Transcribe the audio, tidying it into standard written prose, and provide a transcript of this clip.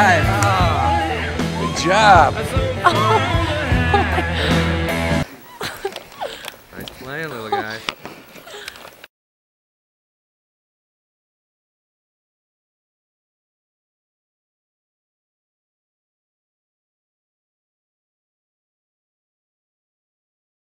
right. Oh, good job. Nice playing, little guy.